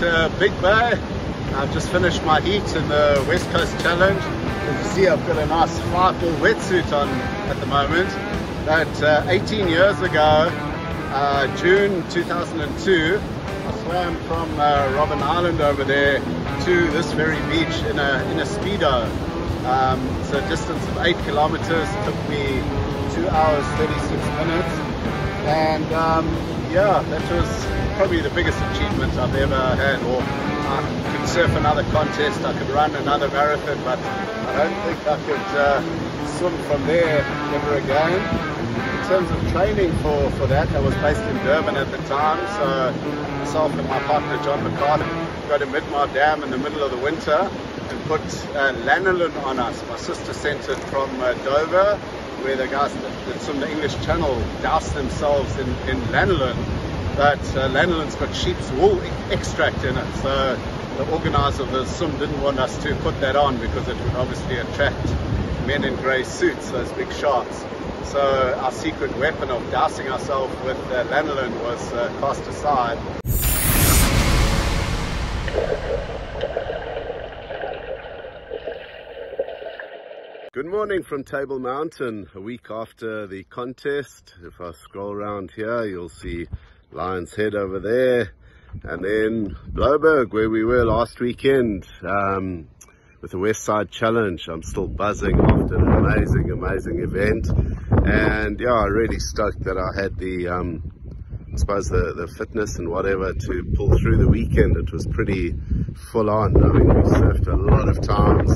at Big Bay. I've just finished my heat in the West Coast Challenge. As you see, I've got a nice five-ball wetsuit on at the moment. That 18 years ago, June 2002, I swam from Robben Island over there to this very beach in a Speedo. So a distance of 8 kilometers, took me 2 hours, 36 minutes. And yeah, that was probably the biggest achievement I've ever had. Or I could surf another contest, I could run another marathon, but I don't think I could swim from there ever again. In terms of training for that, I was based in Durban at the time, so myself and my partner John McCarthy go to Midmar Dam in the middle of the winter and put lanolin on us. My sister sent it from Dover, where the guys that swim the English Channel doused themselves in lanolin. But lanolin's got sheep's wool extract in it, so the organizer of the swim didn't want us to put that on because it would obviously attract men in grey suits, those big sharks. So our secret weapon of dousing ourselves with lanolin was cast aside. Good morning from Table Mountain, a week after the contest. If I scroll around here, you'll see Lion's Head over there, and then Bloberg, where we were last weekend with the West Side Challenge. I'm still buzzing after an amazing, amazing event. And yeah, I'm really stoked that I had the, I suppose the fitness and whatever to pull through the weekend. It was pretty full on. I mean, we surfed a lot of times,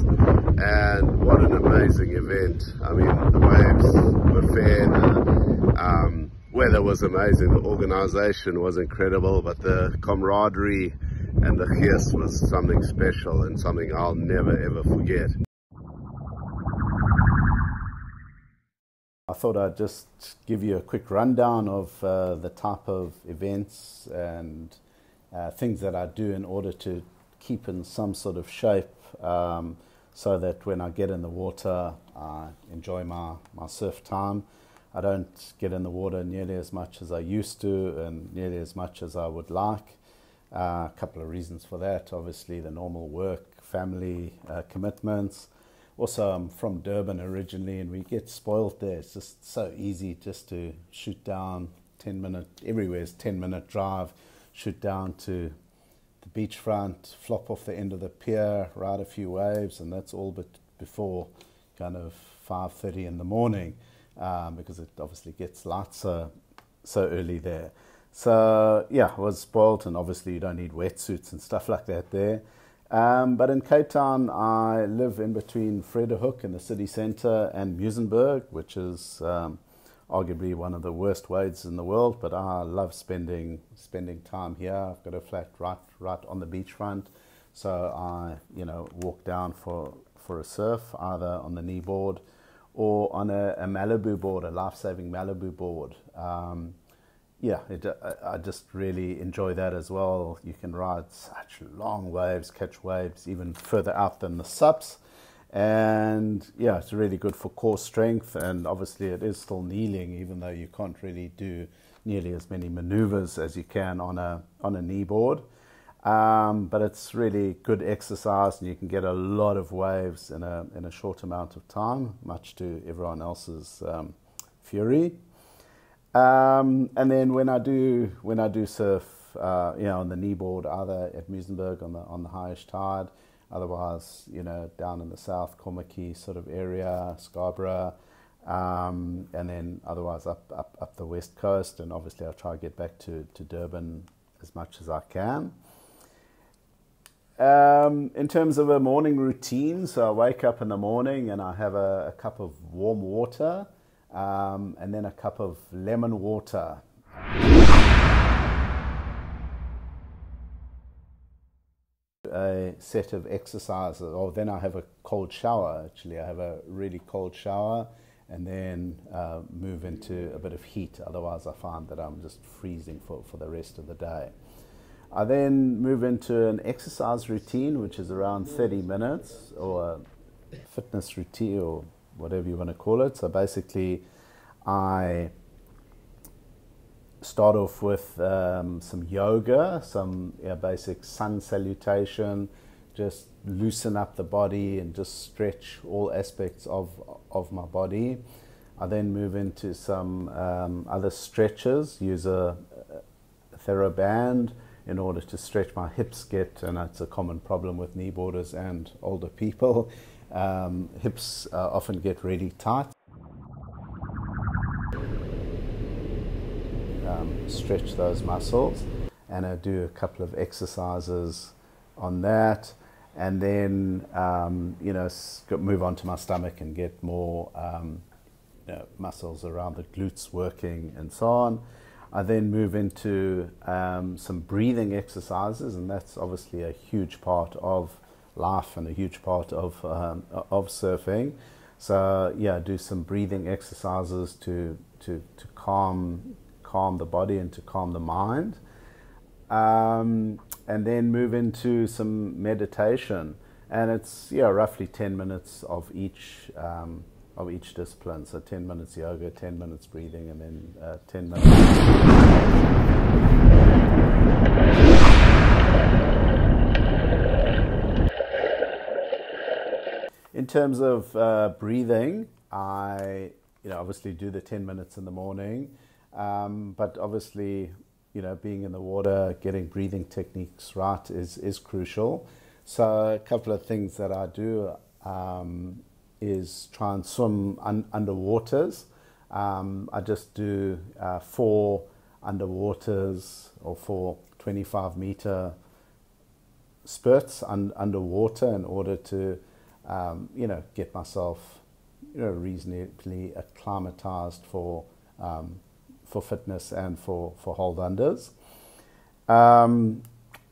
and what an amazing event. I mean, the waves were fair, the weather was amazing, the organization was incredible, but the camaraderie and the kiss was something special and something I'll never ever forget. I thought I'd just give you a quick rundown of the type of events and things that I do in order to keep in some sort of shape, so that when I get in the water I enjoy my surf time. I don't get in the water nearly as much as I used to and nearly as much as I would like. A couple of reasons for that, obviously the normal work, family commitments. Also, I'm from Durban originally and we get spoiled there. It's just so easy just to shoot down 10-minute, everywhere's 10-minute drive, shoot down to the beachfront, flop off the end of the pier, ride a few waves, and that's all but before kind of 5:30 in the morning, because it obviously gets light so early there. So yeah, I was spoiled, and obviously you don't need wetsuits and stuff like that there. But in Cape Town, I live in between Fredahook in the city centre and Musenberg, which is arguably one of the worst waves in the world, but I love spending time here. I've got a flat right on the beachfront, so I, you know, walk down for a surf, either on the knee board or on a Malibu board, a life-saving Malibu board. Yeah, I just really enjoy that as well. You can ride such long waves, catch waves even further out than the subs. And yeah, it's really good for core strength. And obviously it is still kneeling, even though you can't really do nearly as many maneuvers as you can on a knee board. But it's really good exercise, and you can get a lot of waves in a short amount of time, much to everyone else's fury. And then when I do surf, you know, on the knee board, either at Musenberg on the highish tide, otherwise, you know, down in the south, Komakee sort of area, Scarborough, and then otherwise up the west coast, and obviously I'll try to get back to Durban as much as I can. In terms of a morning routine, so I wake up in the morning and I have a cup of warm water. And then a cup of lemon water. A set of exercises. Oh, then I have a cold shower, actually. I have a really cold shower and then move into a bit of heat. Otherwise, I find that I'm just freezing for the rest of the day. I then move into an exercise routine, which is around 30 minutes, or a fitness routine, or whatever you want to call it. So basically, I start off with some yoga, some basic sun salutation, just loosen up the body and just stretch all aspects of my body. I then move into some other stretches, use a TheraBand in order to stretch my hips, and that's a common problem with kneeboarders and older people. Hips often get really tight. Stretch those muscles, and I do a couple of exercises on that, and then move on to my stomach and get more muscles around the glutes working and so on. I then move into some breathing exercises, and that's obviously a huge part of life and a huge part of surfing. So yeah, I do some breathing exercises to calm the body and to calm the mind, and then move into some meditation, and it's roughly 10 minutes of each discipline, so 10 minutes yoga, 10 minutes breathing, and then 10 minutes in terms of breathing. I obviously do the 10 minutes in the morning. But obviously, being in the water, getting breathing techniques right is crucial. So a couple of things that I do is try and swim underwaters. I just do 4 underwaters or 4 25-meter spurts underwater in order to, get myself, reasonably acclimatized for fitness and for hold unders.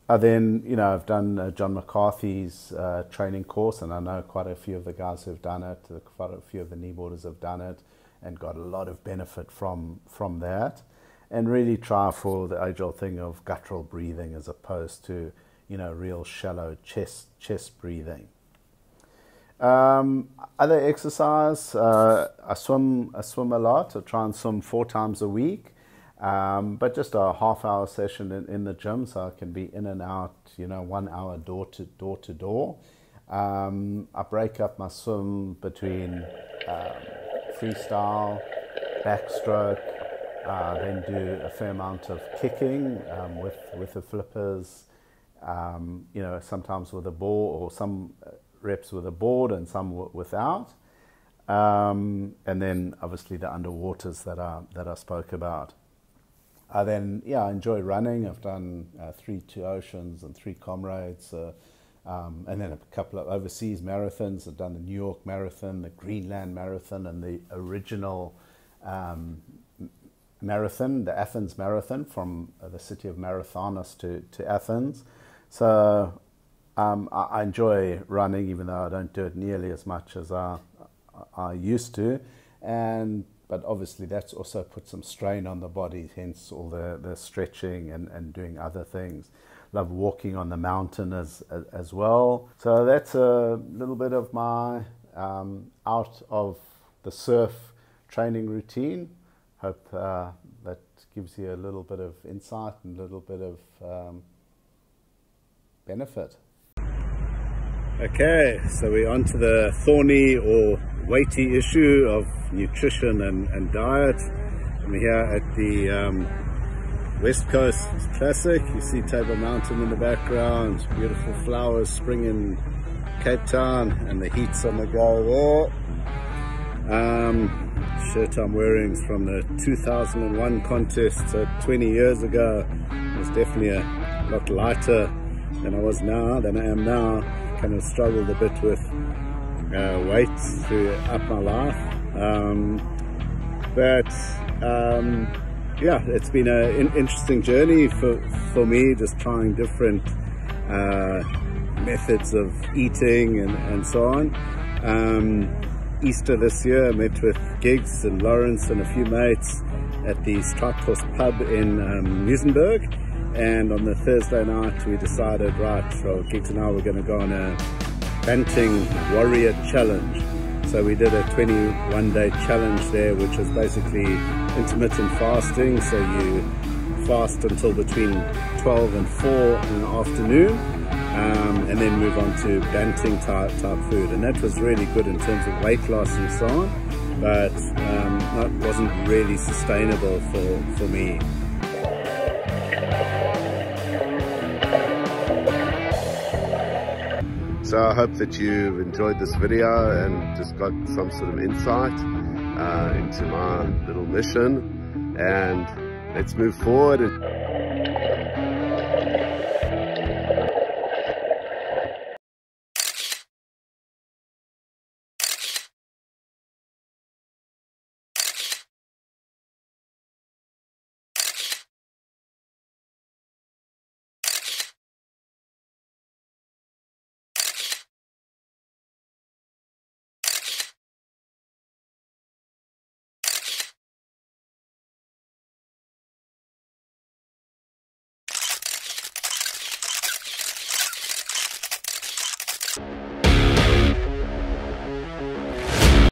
I then, I've done John McCarthy's training course, and I know quite a few of the guys who've done it, quite a few of the kneeboarders have done it and got a lot of benefit from that, and really try for the age-old thing of guttural breathing as opposed to, real shallow chest breathing. Other exercise, I swim a lot. I try and swim 4 times a week, but just a half-hour session in the gym, so I can be in and out, 1 hour door to door. I break up my swim between freestyle, backstroke, then do a fair amount of kicking with the flippers, sometimes with a ball, or some reps with a board and some without, and then obviously the underwaters that I spoke about. I enjoy running. I've done 3 Two Oceans and 3 Comrades, and then a couple of overseas marathons. I've done the New York Marathon, the Greenland Marathon, and the original marathon, the Athens Marathon, from the city of Marathonas to Athens. So I enjoy running, even though I don't do it nearly as much as I used to, but obviously that's also put some strain on the body, hence all the stretching and doing other things. Love walking on the mountain as well. So that's a little bit of my out of the surf training routine. Hope that gives you a little bit of insight and a little bit of benefit. Okay, so we're on to the thorny or weighty issue of nutrition and diet. I'm here at the West Coast Classic. You see Table Mountain in the background, beautiful flowers, spring in Cape Town, and the heat's on the go there. Shirt I'm wearing is from the 2001 contest, so 20 years ago. It was definitely a lot lighter than I am now. Kind of struggled a bit with weight throughout my life, but yeah, it's been an interesting journey for me, just trying different methods of eating and so on. Easter this year I met with Giggs and Lawrence and a few mates at the Strathcoss Pub in Musenberg. And on the Thursday night we decided, right, so Giggs and I were going to go on a Banting Warrior Challenge. So we did a 21-day challenge there, which was basically intermittent fasting. So you fast until between 12 and 4 in the afternoon, and then move on to Banting type food, and that was really good in terms of weight loss and so on, but that wasn't really sustainable for me. So I hope that you've enjoyed this video and just got some sort of insight into my little mission, and let's move forward.